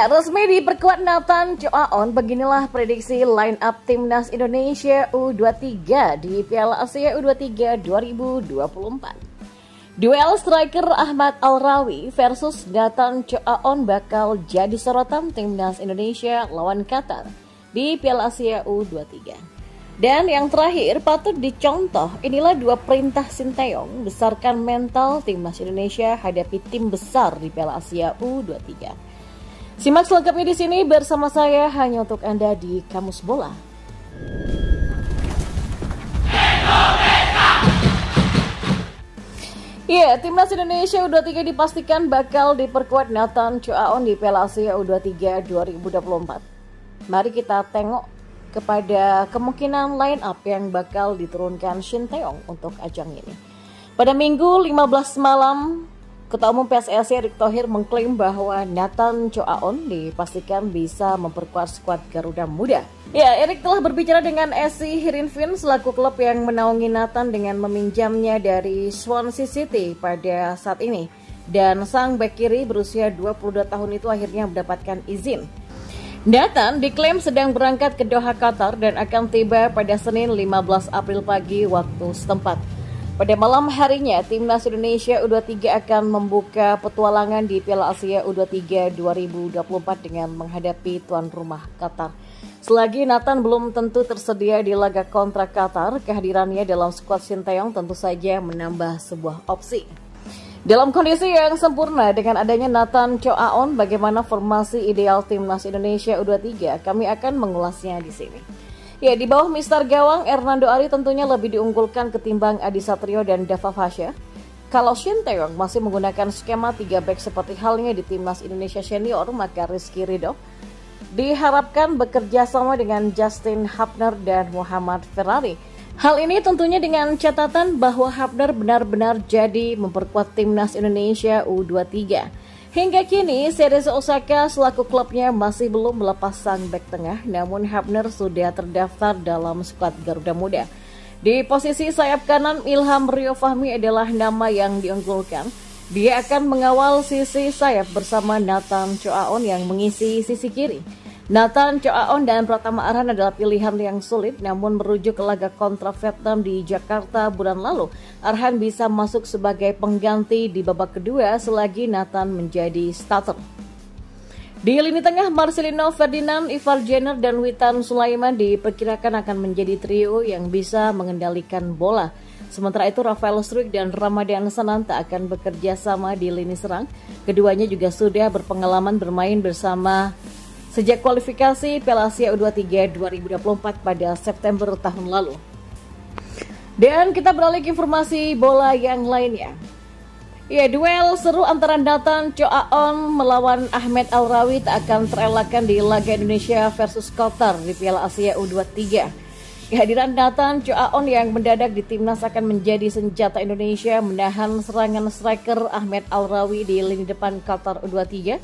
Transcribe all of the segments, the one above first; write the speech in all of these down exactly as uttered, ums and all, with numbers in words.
Ya, resmi diperkuat Nathan Tjoe-A-On. Beginilah prediksi line up timnas Indonesia U dua puluh tiga di Piala Asia U dua puluh tiga dua ribu dua puluh empat. Duel striker Ahmed Al-Rawi versus Nathan Tjoe-A-On bakal jadi sorotan timnas Indonesia lawan Qatar di Piala Asia U dua puluh tiga. Dan yang terakhir patut dicontoh, inilah dua perintah Shin Tae-yong besarkan mental timnas Indonesia hadapi tim besar di Piala Asia U dua puluh tiga. Simak selengkapnya di sini bersama saya hanya untuk Anda di Kamus Bola. Iya, yeah, timnas Indonesia U dua puluh tiga dipastikan bakal diperkuat Nathan Tjoe-A-On di Piala Asia U dua puluh tiga dua ribu dua puluh empat. Mari kita tengok kepada kemungkinan line up yang bakal diturunkan Shin Tae-yong untuk ajang ini. Pada Minggu lima belas malam, Ketua Umum P S S I Erick Thohir mengklaim bahwa Nathan Tjoe-A-On dipastikan bisa memperkuat skuad Garuda Muda. Ya, Erick telah berbicara dengan S C Heerenveen selaku klub yang menaungi Nathan dengan meminjamnya dari Swansea City pada saat ini. Dan sang bek kiri berusia dua puluh dua tahun itu akhirnya mendapatkan izin. Nathan diklaim sedang berangkat ke Doha, Qatar dan akan tiba pada Senin lima belas April pagi waktu setempat. Pada malam harinya, timnas Indonesia U dua puluh tiga akan membuka petualangan di Piala Asia U dua puluh tiga dua ribu dua puluh empat dengan menghadapi tuan rumah Qatar. Selagi Nathan belum tentu tersedia di laga kontra Qatar, kehadirannya dalam skuad Shin Tae-yong tentu saja menambah sebuah opsi. Dalam kondisi yang sempurna dengan adanya Nathan Tjoe-A-On, bagaimana formasi ideal timnas Indonesia U dua puluh tiga? Kami akan mengulasnya di sini. Ya, di bawah Mister Gawang, Ernando Ari tentunya lebih diunggulkan ketimbang Adi Satrio dan Dava Fasha. Kalau Shin Tae-yong masih menggunakan skema tiga back seperti halnya di timnas Indonesia senior, maka Rizky Ridho diharapkan bekerja sama dengan Justin Hubner dan Muhammad Ferrari. Hal ini tentunya dengan catatan bahwa Hubner benar-benar jadi memperkuat timnas Indonesia U dua puluh tiga. Hingga kini, Serie Osaka selaku klubnya masih belum melepas sang bek tengah, namun Hubner sudah terdaftar dalam skuad Garuda Muda. Di posisi sayap kanan, Ilham Rio Fahmi adalah nama yang diunggulkan. Dia akan mengawal sisi sayap bersama Nathan Tjoe-A-On yang mengisi sisi kiri. Nathan Tjoe-A-On dan Pratama Arhan adalah pilihan yang sulit, namun merujuk ke laga kontra Vietnam di Jakarta bulan lalu, Arhan bisa masuk sebagai pengganti di babak kedua selagi Nathan menjadi starter. Di lini tengah, Marcelino Ferdinand, Ivar Jenner, dan Witan Sulaiman diperkirakan akan menjadi trio yang bisa mengendalikan bola. Sementara itu, Rafael Struick dan Ramadhan Sananta akan bekerja sama di lini serang. Keduanya juga sudah berpengalaman bermain bersama sejak kualifikasi Piala Asia U dua puluh tiga dua ribu dua puluh empat pada September tahun lalu. Dan kita beralih ke informasi bola yang lainnya. Ya, duel seru antara Nathan Tjoe-A-On melawan Ahmed Al-Rawi tak akan terelakkan di laga Indonesia versus Qatar di Piala Asia U dua puluh tiga. Kehadiran Nathan Tjoe-A-On yang mendadak di timnas akan menjadi senjata Indonesia menahan serangan striker Ahmed Al-Rawi di lini depan Qatar U dua puluh tiga.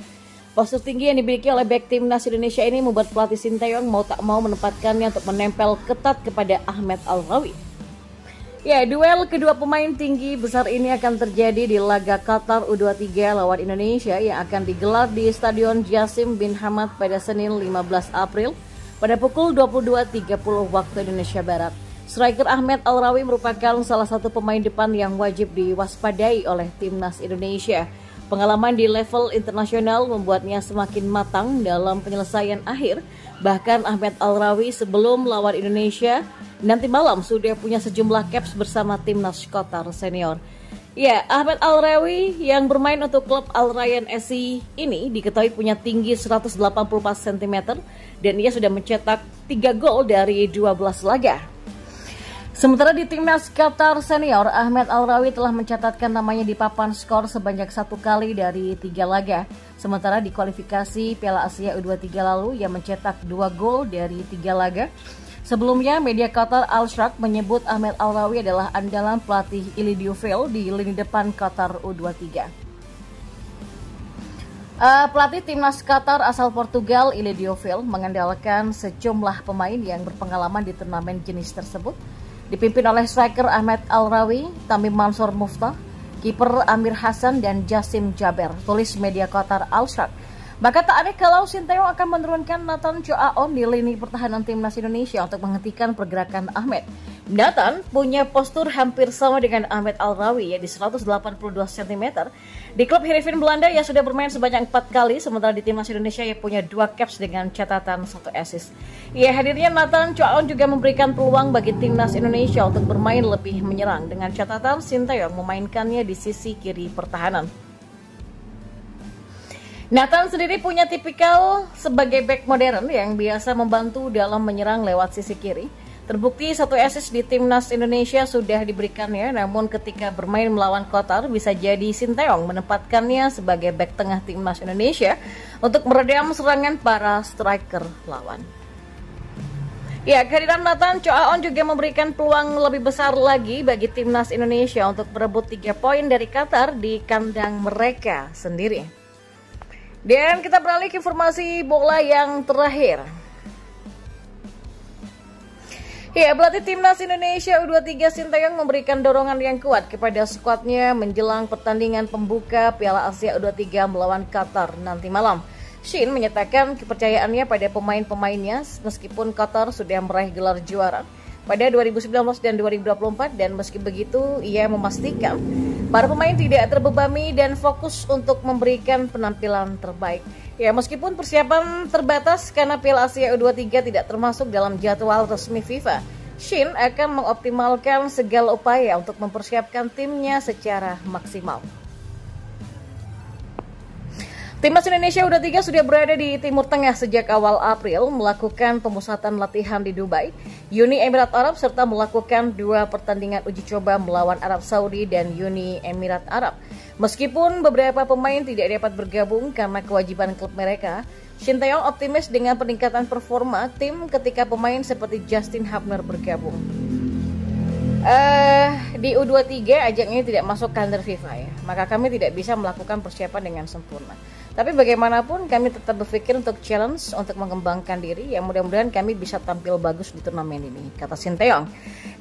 Postur tinggi yang dimiliki oleh bek timnas Indonesia ini membuat pelatih Shin Tae-yong mau tak mau menempatkannya untuk menempel ketat kepada Ahmed Al-Rawi. Ya, duel kedua pemain tinggi besar ini akan terjadi di laga Qatar U dua puluh tiga lawan Indonesia yang akan digelar di Stadion Jasim Bin Hamad pada Senin lima belas April. Pada pukul dua puluh dua tiga puluh waktu Indonesia Barat. Striker Ahmed Al-Rawi merupakan salah satu pemain depan yang wajib diwaspadai oleh timnas Indonesia. Pengalaman di level internasional membuatnya semakin matang dalam penyelesaian akhir. Bahkan Ahmed Al-Rawi sebelum lawan Indonesia nanti malam sudah punya sejumlah caps bersama timnas Qatar senior. Ya, Ahmed Al-Rawi yang bermain untuk klub Al Rayyan S C ini diketahui punya tinggi seratus delapan puluh empat sentimeter dan ia sudah mencetak tiga gol dari dua belas laga. Sementara di timnas Qatar senior, Ahmed Al-Rawi telah mencatatkan namanya di papan skor sebanyak satu kali dari tiga laga. Sementara di kualifikasi Piala Asia U dua puluh tiga lalu, ia mencetak dua gol dari tiga laga. Sebelumnya, media Qatar Al Sharq menyebut Ahmed Al-Rawi adalah andalan pelatih Ilídio Vale di lini depan Qatar U dua puluh tiga. Uh, pelatih timnas Qatar asal Portugal Ilídio Vale mengandalkan sejumlah pemain yang berpengalaman di turnamen jenis tersebut. Dipimpin oleh striker Ahmed Al-Rawi, Tamim Mansur Muftah, kiper Amir Hasan, dan Jasim Jaber, tulis media Qatar Al Sharq. Maka tak aneh kalau Shin Tae-yong akan menurunkan Nathan Tjoe-A-On di lini pertahanan timnas Indonesia untuk menghentikan pergerakan Ahmed. Nathan punya postur hampir sama dengan Ahmed Al-Rawi, ya, di seratus delapan puluh dua sentimeter. Di klub Heerenveen Belanda ia sudah bermain sebanyak empat kali, sementara di timnas Indonesia ia punya dua caps dengan catatan satu assist. Ya, hadirnya Nathan Tjoe-A-On juga memberikan peluang bagi timnas Indonesia untuk bermain lebih menyerang dengan catatan Shin Tae-yong memainkannya di sisi kiri pertahanan. Nathan sendiri punya tipikal sebagai bek modern yang biasa membantu dalam menyerang lewat sisi kiri. Terbukti satu assist di timnas Indonesia sudah diberikannya, namun ketika bermain melawan Qatar bisa jadi Shin Tae-yong menempatkannya sebagai bek tengah timnas Indonesia untuk meredam serangan para striker lawan. Ya, kehadiran Nathan Tjoe-A-On juga memberikan peluang lebih besar lagi bagi timnas Indonesia untuk merebut tiga poin dari Qatar di kandang mereka sendiri. Dan kita beralih ke informasi bola yang terakhir. Ya, pelatih timnas Indonesia U dua puluh tiga Shin Tae-yong memberikan dorongan yang kuat kepada skuadnya menjelang pertandingan pembuka Piala Asia U dua puluh tiga melawan Qatar nanti malam. Shin menyatakan kepercayaannya pada pemain-pemainnya meskipun Qatar sudah meraih gelar juara pada dua ribu sembilan belas dan dua ribu dua puluh empat, dan meski begitu ia memastikan para pemain tidak terbebani dan fokus untuk memberikan penampilan terbaik. Ya, meskipun persiapan terbatas karena Piala Asia U dua puluh tiga tidak termasuk dalam jadwal resmi FIFA, Shin akan mengoptimalkan segala upaya untuk mempersiapkan timnya secara maksimal. Timnas Indonesia U dua puluh tiga sudah berada di Timur Tengah sejak awal April, melakukan pemusatan latihan di Dubai, Uni Emirat Arab, serta melakukan dua pertandingan uji coba melawan Arab Saudi dan Uni Emirat Arab. Meskipun beberapa pemain tidak dapat bergabung karena kewajiban klub mereka, Shin Tae-yong optimis dengan peningkatan performa tim ketika pemain seperti Justin Hubner bergabung. Uh, di U dua puluh tiga ajang ini tidak masuk kalender FIFA, ya, maka kami tidak bisa melakukan persiapan dengan sempurna. Tapi bagaimanapun kami tetap berpikir untuk challenge, untuk mengembangkan diri. Ya, mudah-mudahan kami bisa tampil bagus di turnamen ini, kata Shin Tae-yong.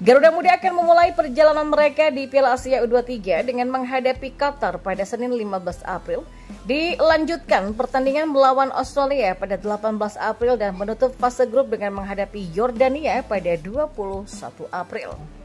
Garuda Muda akan memulai perjalanan mereka di Piala Asia U dua puluh tiga dengan menghadapi Qatar pada Senin lima belas April. Dilanjutkan pertandingan melawan Australia pada delapan belas April dan menutup fase grup dengan menghadapi Yordania pada dua puluh satu April.